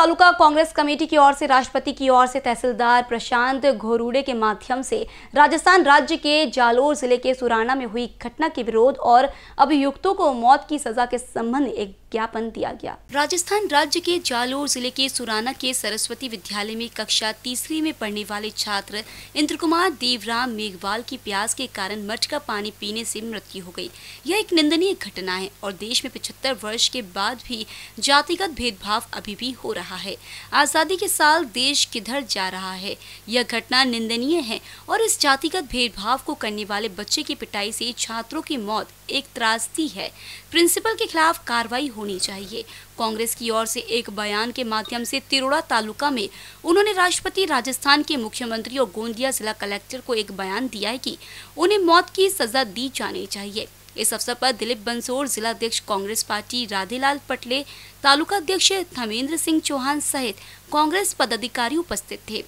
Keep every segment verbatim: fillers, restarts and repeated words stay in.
Taluka Congress committee की ओर से राष्ट्रपति की ओर से तहसीलदार प्रशांत घोरुड़े के माध्यम से राजस्थान राज्य के जालोर जिले के सुराना में हुई घटना के विरोध और अभियुक्तों को मौत की सजा के संबंध एक ज्ञापन दिया गया। राजस्थान राज्य के जालोर जिले के सुराना के सरस्वती विद्यालय में कक्षा तीसरी में पढ़ने वाले छात्र इंद्रकुमार देवराम मेघवाल की प्यास के कारण मठ का पानी पीने से मृत्यु हो गई। यह एक निंदनीय घटना है और देश में पचहत्तर वर्ष के बाद भी जातिगत भेदभाव अभी भी हो रहा है। आजादी के साल देश किधर जा रहा है। यह घटना निंदनीय है और इस जातिगत भेदभाव को करने वाले बच्चे की पिटाई से छात्रों की मौत एक त्रासदी है। प्रिंसिपल के खिलाफ कार्रवाई होनी चाहिए। कांग्रेस की ओर से एक बयान के माध्यम से तिरोडा तालुका में उन्होंने राष्ट्रपति, राजस्थान के मुख्यमंत्री और गोंदिया जिला कलेक्टर को एक बयान दिया है कि उन्हें मौत की सजा दी जानी चाहिए। इस अवसर पर दिलीप बंसोर, जिलाध्यक्ष कांग्रेस पार्टी राधेलाल पटले, तालुका अध्यक्ष धर्मेंद्र सिंह चौहान सहित कांग्रेस पदाधिकारी उपस्थित थे।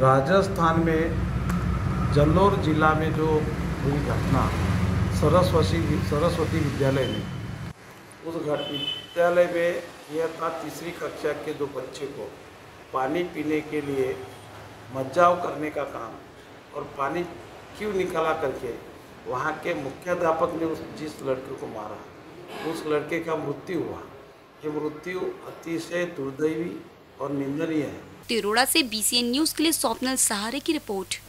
राजस्थान में जालोर जिला में जो हुई घटना सरस्वती सरस्वती विद्यालय में, उस विद्यालय में यह था तीसरी कक्षा के दो बच्चे को पानी पीने के लिए मज्जाव करने का काम और पानी क्यों निकाला करके वहाँ के मुख्याध्यापक ने उस जिस लड़के को मारा उस लड़के का मृत्यु हुआ। ये मृत्यु अतिशय दुर्दैवी और निंदनीय है। तिरोडा से I N B C N news के लिए स्वप्निल सहारे की रिपोर्ट।